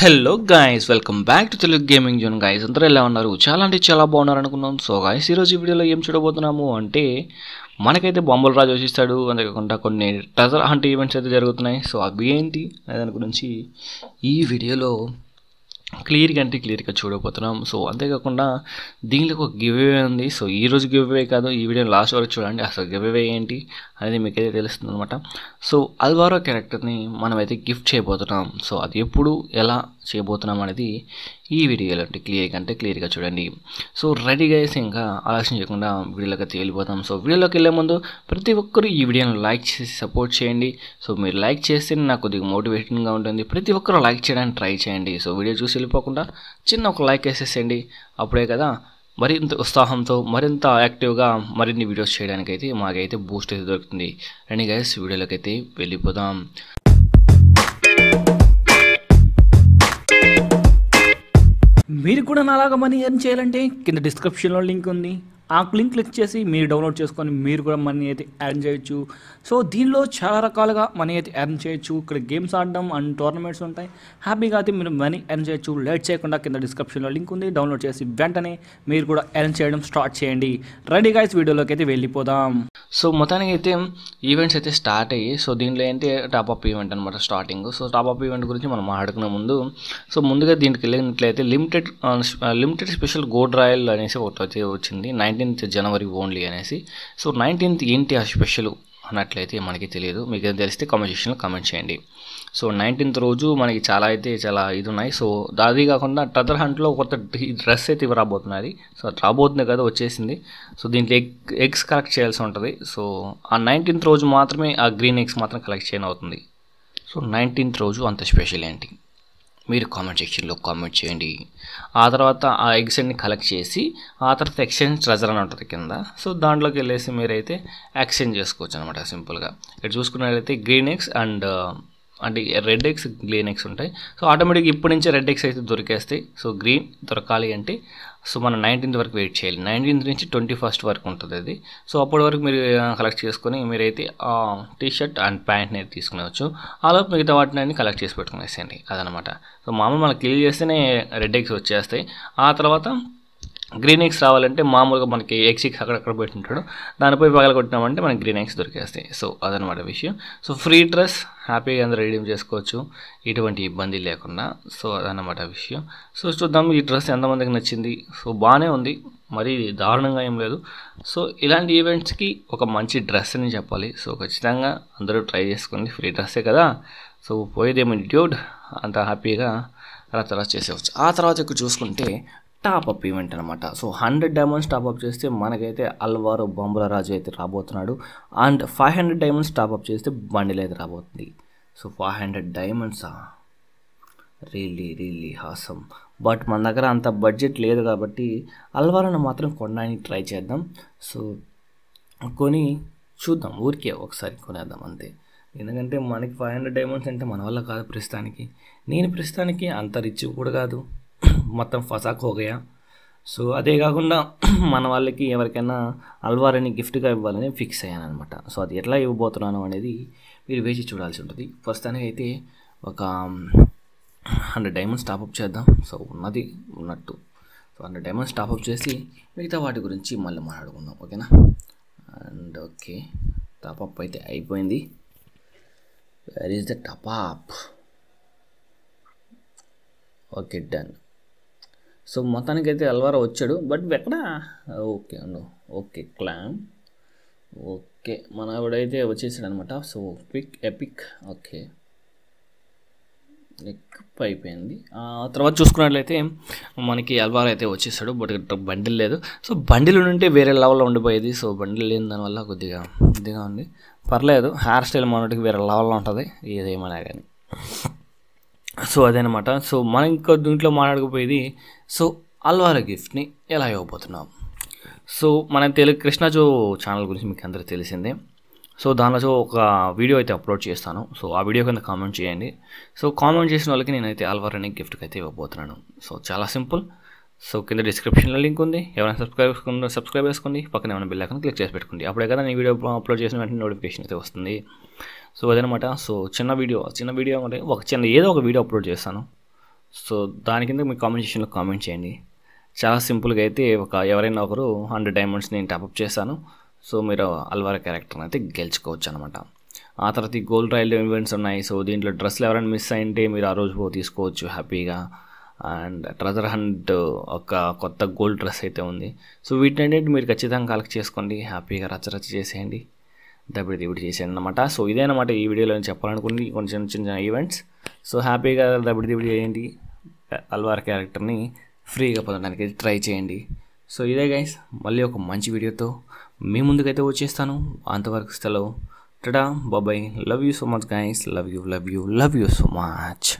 Hello guys, welcome back to Telugu Gaming Zone guys. Andra ela unnaru chala bagunar anukunnam. So guys, ee roju video lo em chudabothunnamu ante మనకైతే బొంబల్ రాజు వచ్చేస్తాడు, అంతేకాకుండా కొన్ని treasure hunt events అయితే జరుగుతున్నాయి. So అవి ఏంటి అనే దాని గురించి ఈ వీడియోలో క్లియర్గా అంటే క్లియర్గా చూడబోతున్నాం. సో అంతేకాకుండా దీనిలో ఒక గివ్ అవే ఉంది. సో ఈరోజు గివ్ అవే కాదు, ఈ వీడియో లాస్ట్ వరకు చూడండి. అసలు గివ్ అవే ఏంటి అనేది మీకైతే తెలుస్తుంది అనమాట. సో అల్వారో క్యారెక్టర్ని మనమైతే గిఫ్ట్ చేయబోతున్నాం. సో అది ఎప్పుడు ఎలా చేయబోతున్నాం అనేది ఈ వీడియోలో అంటే క్లియర్గా చూడండి. సో రెడీగా అయితే ఇంకా ఆలోచన చేయకుండా వీడియోలోకి అయితే వెళ్ళిపోతాం. సో వీడియోలోకి వెళ్ళే ముందు ప్రతి ఒక్కరూ ఈ వీడియోని లైక్ చేసి సపోర్ట్ చేయండి. సో మీరు లైక్ చేస్తే నాకు కొద్దిగా మోటివేషన్గా ఉంటుంది. ప్రతి ఒక్కరూ లైక్ చేయడానికి ట్రై చేయండి. సో వీడియో చూసి వెళ్ళిపోకుండా చిన్న ఒక లైక్ వేసేసేయండి. అప్పుడే కదా మరింత ఉత్సాహంతో మరింత యాక్టివ్గా మరిన్ని వీడియోస్ చేయడానికైతే మాకైతే బూస్ట్ అయితే దొరుకుతుంది. రండి గైస్, వీడియోలోకి అయితే వెళ్ళిపోదాం. మీరు కూడా నాలాగా మనీ ఎర్న్ చేయాలంటే కింద డిస్క్రిప్షన్లో లింక్ ఉంది. ఆ లింక్ క్లిక్ చేసి మీరు డౌన్లోడ్ చేసుకొని మీరు కూడా మనీ అయితే ఎర్న్ చేయొచ్చు. సో దీనిలో చాలా రకాలుగా మనీ అయితే ఎర్న్ చేయొచ్చు. ఇక్కడ గేమ్స్ ఆడడం అండ్ టోర్నమెంట్స్ ఉంటాయి. హ్యాపీగా అయితే మీరు మనీ ఎర్న్ చేయొచ్చు. లేట్ చేయకుండా కింద డిస్క్రిప్షన్లో లింక్ ఉంది, డౌన్లోడ్ చేసి వెంటనే మీరు కూడా ఎర్న్ చేయడం స్టార్ట్ చేయండి. రెడీ గైస్, వీడియోలోకి అయితే వెళ్ళిపోదాం. సో మొత్తానికి అయితే ఈవెంట్స్ అయితే స్టార్ట్ అయ్యాయి. సో దీంట్లో ఏంటి టాప్ అప్ ఈవెంట్ అనమాట starting. So top up event గురించి మనం ఆడుకునే ముందు సో ముందుగా దీనికి వెళ్ళినట్లయితే లిమిటెడ్ స్పెషల్ గోల్డ్ రాయల్ అనేసి ఒకటి వచ్చింది, 19th జనవరి ఓన్లీ అనేసి. సో 19th ఏంటి ఆ స్పెషల్ అన్నట్లయితే మనకి తెలియదు. మీకు తెలిస్తే కామెంట్ సెక్షన్లో కామెంట్ చేయండి. సో 19th రోజు మనకి చాలా అయితే చాలా ఇది ఉన్నాయి. సో అది కాకుండా ట్రెజర్ హంట్లో కొత్త డ్రెస్ అయితే రాబోతున్నది. సో అది రాబోతుంది కదా, వచ్చేసింది. సో దీంట్లో ఎగ్స్ కలెక్ట్ చేయాల్సి ఉంటుంది. సో ఆ 19th రోజు మాత్రమే ఆ గ్రీన్ ఎగ్స్ మాత్రం కలెక్ట్ చేయని అవుతుంది. సో 19th రోజు అంత స్పెషల్ ఏంటి మీరు కామెంట్ సెక్షన్లో కామెంట్ చేయండి. ఆ తర్వాత ఆ ఎగ్స్ అన్ని కలెక్ట్ చేసి ఆ తర్వాత ఎక్స్చేంజ్ ట్రెజర్ అని ఉంటుంది కింద. సో దాంట్లోకి వెళ్ళేసి మీరైతే ఎక్స్చేంజ్ చేసుకోవచ్చు అనమాట సింపుల్గా. ఇక్కడ చూసుకున్నట్లయితే గ్రీన్ ఎగ్స్ అండ్ అంటే రెడ్ ఎగ్స్ గ్రీన్ ఎగ్స్ ఉంటాయి. సో ఆటోమేటిక్గా ఇప్పటి నుంచే రెడ్ ఎగ్స్ అయితే దొరికేస్తాయి. సో గ్రీన్ దొరకాలి అంటే సో మనం 19th వరకు వెయిట్ చేయాలి. 19th నుంచి 21st వరకు ఉంటుంది అది. సో అప్పటి వరకు మీరు కలెక్ట్ చేసుకొని మీరైతే టీషర్ట్ అండ్ ప్యాంట్ని అయితే తీసుకునేవచ్చు. ఆలోపు మిగతా వాటిని అన్ని కలెక్ట్ చేసి పెట్టుకునేసేయండి అదనమాట. సో మామూలు మనకు క్లియర్ చేస్తేనే రెడ్ ఎగ్స్ వచ్చేస్తాయి. ఆ తర్వాత గ్రీన్ ఎగ్స్ రావాలంటే మామూలుగా మనకి ఎగ్స్ అక్కడక్కడ పెట్టుంటాడు, దానిపై పగల కొట్టినామంటే మనకి గ్రీన్ ఎగ్స్ దొరికేస్తాయి. సో అదనమాట విషయం. సో ఫ్రీ డ్రెస్ హ్యాపీగా అందరూ రిడీమ్ చేసుకోవచ్చు ఎటువంటి ఇబ్బంది లేకుండా. సో అదనమాట విషయం. సో చూద్దాం ఈ డ్రెస్ ఎంతమందికి నచ్చింది. సో బాగానే ఉంది, మరి దారుణంగా ఏం లేదు. సో ఇలాంటి ఈవెంట్స్కి ఒక మంచి డ్రెస్ అని చెప్పాలి. సో ఖచ్చితంగా అందరూ ట్రై చేసుకోండి, ఫ్రీ డ్రెస్సే కదా. సో పోయేదేమిట్యూడ్ అంత హ్యాపీగా రచరా చేసేవచ్చు. ఆ తర్వాత ఇక్కడ చూసుకుంటే టాప్ అప్ ఈవెంట్ అనమాట. సో 100 డైమండ్స్ టాప్ అప్ చేస్తే మనకైతే అల్వారో బొంబల రాజు అయితే రాబోతున్నాడు. అండ్ 500 డైమండ్స్ టాప్ అప్ చేస్తే బండిల్ అయితే రాబోతుంది. సో 500 డైమండ్సా, రియల్లీ హాసం. బట్ మన దగ్గర అంత బడ్జెట్ లేదు కాబట్టి అల్వారోని మాత్రం కొనడానికి ట్రై చేద్దాం. సో కొని చూద్దాం, ఊరికే ఒకసారి కొనేద్దాం అంతే. ఎందుకంటే మనకి 500 డైమండ్స్ అంటే మన వల్ల కాదు ప్రస్తుతానికి. నేను ప్రస్తుతానికి అంత రిచ్ కూడా కాదు, మొత్తం ఫసాక్ హోగయా. సో అదే కాకుండా మన వాళ్ళకి ఎవరికైనా అల్వారోని గిఫ్ట్గా ఇవ్వాలని ఫిక్స్ అయ్యాను అనమాట. సో అది ఎట్లా ఇవ్వబోతున్నాను అనేది మీరు వేచి చూడాల్సి ఉంటుంది. ప్రస్తుతానికైతే ఒక 100 డైమండ్స్ టాపప్ చేద్దాం. సో ఉన్నది ఉన్నట్టు. సో 100 డైమండ్స్ టాపప్ చేసి మిగతా వాటి గురించి మళ్ళీ మాట్లాడుకుందాం, ఓకేనా. అండ్ ఓకే, టాపప్ అయితే అయిపోయింది. Where is the top up? Okay, done. So మొత్తానికైతే అల్వారో వచ్చాడు. బట్ ఎక్కడ okay and, okay claim, okay మన ఆవిడైతే వచ్చేసాడు అనమాట. So pick epic, okay equip అయిపోయింది. తర్వాత చూసుకున్నట్లయితే మనకి అల్వారో అయితే వచ్చేసాడు. బట్ బండిల్ లేదు. సో బండిల్ ఉంటే వేరే లెవెల్లో ఉండిపోయేది. సో బండిల్ లేని దానివల్ల కొద్దిగా ఇదిగా ఉంది. పర్లేదు, హెయిర్ స్టైల్ మనకి వేరే లెవెల్లో ఉంటుంది ఏదేమైనా కానీ. సో అదనమాట. సో మనం ఇంకో దీంట్లో మాట్లాడకపోయేది సో అల్వారో గిఫ్ట్ని ఎలా ఇవ్వబోతున్నాం. సో మన తెలుగు కృష్ణా జో ఛానల్ గురించి మీకు అందరూ తెలిసిందే. సో దానిలో ఒక వీడియో అయితే అప్లోడ్ చేస్తాను. సో ఆ వీడియో కింద కామెంట్ చేయండి. సో కామెంట్ చేసిన వాళ్ళకి నేనైతే అల్వారోని గిఫ్ట్కి అయితే ఇవ్వబోతున్నాను. సో చాలా సింపుల్. సో కింద డిస్క్రిప్షన్లో లింక్ ఉంది. ఎవరైనా సబ్స్క్రైబ్ చేసుకోండి. పక్కన ఏమైనా బిల్ ఐకాన్ క్లిక్ చేసి పెట్టుకోండి. అప్పుడే కదా నేను వీడియో అప్లోడ్ చేసిన వెంటనే నోటిఫికేషన్ అయితే వస్తుంది. సో అదనమాట. సో చిన్న వీడియో అంటే ఒక చిన్న ఏదో ఒక వీడియో అప్లోడ్ చేస్తాను. సో దాని కింద మీ కామెంట్ సెక్షన్లో కామెంట్ చేయండి. చాలా సింపుల్గా అయితే ఎవరైనా ఒకరు 100 డైమండ్స్ నేను టాప్అప్ చేశాను. సో మీరు అల్వారో క్యారెక్టర్ని అయితే గెలుచుకోవచ్చు అనమాట. ఆ తర్వాత ఈ గోల్డ్ రాయల్ ఈవెంట్స్ ఉన్నాయి. సో దీంట్లో డ్రెస్సులు ఎవరైనా మిస్ అయింటే మీరు ఆ రోజు తీసుకోవచ్చు హ్యాపీగా. అండ్ ట్రెజర్ హంట్ ఒక కొత్త గోల్డ్ డ్రెస్ అయితే ఉంది. సో వీటిని మీరు ఖచ్చితంగా కలెక్ట్ చేసుకోండి, హ్యాపీగా రచ్చరచ్చ చేసేయండి, దబిడి దిబిడి చేసేయండి అనమాట. సో ఇదే అనమాట ఈ వీడియోలో నేను చెప్పాలనుకుంది, కొన్ని చిన్న చిన్న ఈవెంట్స్. సో హ్యాపీగా దబిడి దిబిడి చేయండి, అల్వారో క్యారెక్టర్ని ఫ్రీగా పొందడానికి ట్రై చేయండి. సో ఇదే గైస్, మళ్ళీ ఒక మంచి వీడియోతో మీ ముందుకైతే వచ్చేస్తాను. అంతవరకు సెలవు, tata, bye, love you so much guys, love you so much.